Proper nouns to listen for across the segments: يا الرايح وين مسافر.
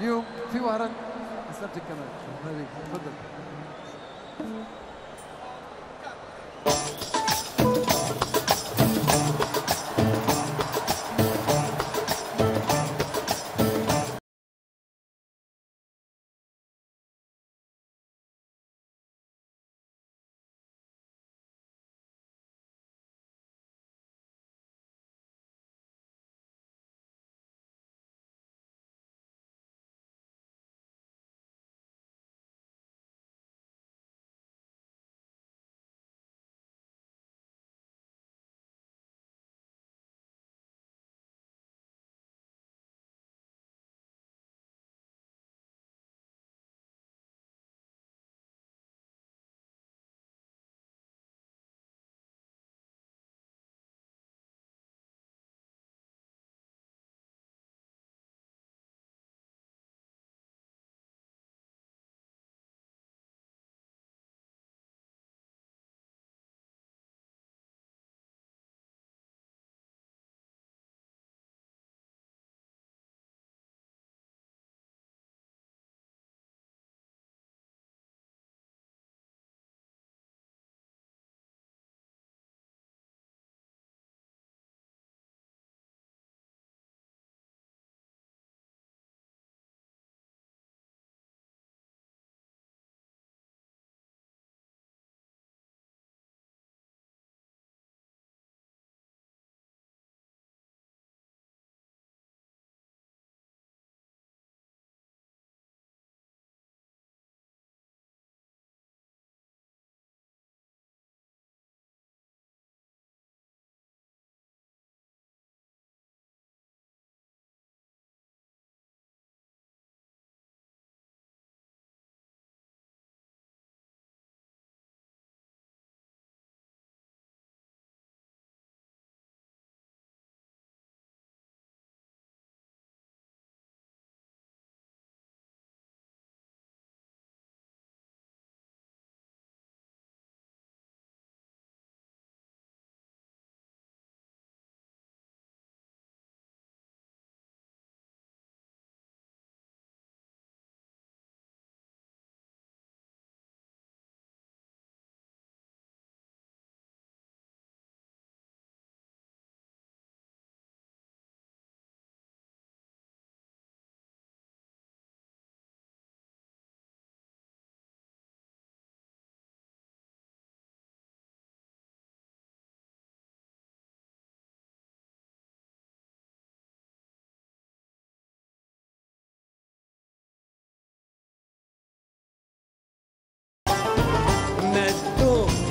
اليوم في وهران نستمتع كمان. شكرا لك. تفضل.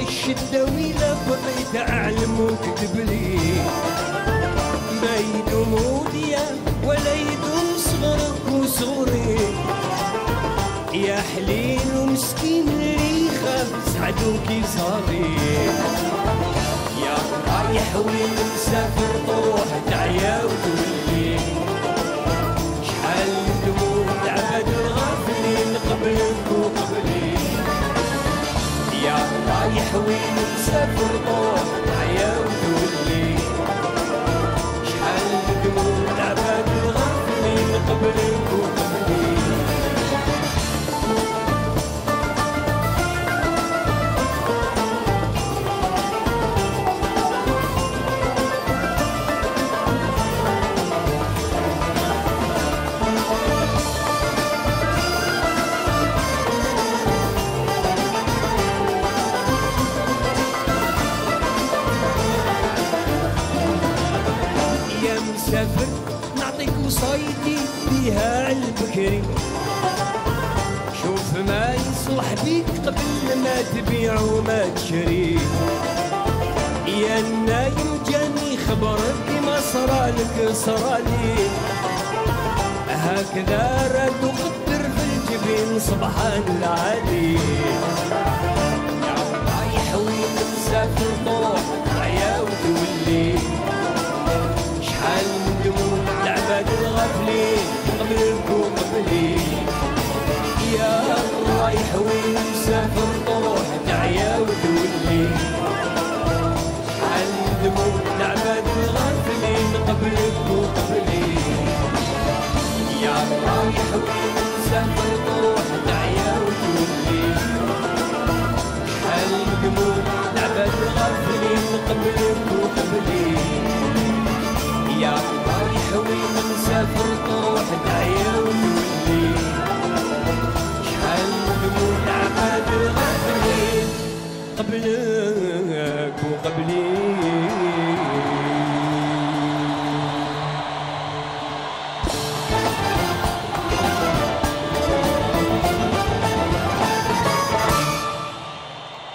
الشدة ولا بغيت أعلم وكتب لي ما يدوم وديا ولا يدوم صغرك وصغري يا حليل ومسكين اللي خاف سعدوك يصابي يا رايح وين مسافر طوح تعيا وتولي شحال دموع تعبد الغافلين قبلك وقبلي يا رايح وين مسافر طوح تعيا وتولي شحال دموع تعبد الغافلين قبلك وقبلي وصايتي بيها عالبكري شوف ما يصلح بيك قبل ما تبيع وما تشري يا النايم جاني خبرك ما صرالك صرالي هكذا رد وقدر في الجبين سبحان العالي يا رايح وين مسافر طوح تعيا وتولي شحال من دموع تعبد الغافلين قبلك وقبلي يا الرايح وين مسافر طوح تعيا وتولي شحال من دموع تعبد الغافلين قبلك وقبلي يا يا الرايح وين مسافر روح تعيا وتولي حال مجمود لعبة غافلين قبلك وقبلي يا الرايح وين مسافر روح تعيا وتولي حال مجمود لعبة غافلين قبلك وقبلي.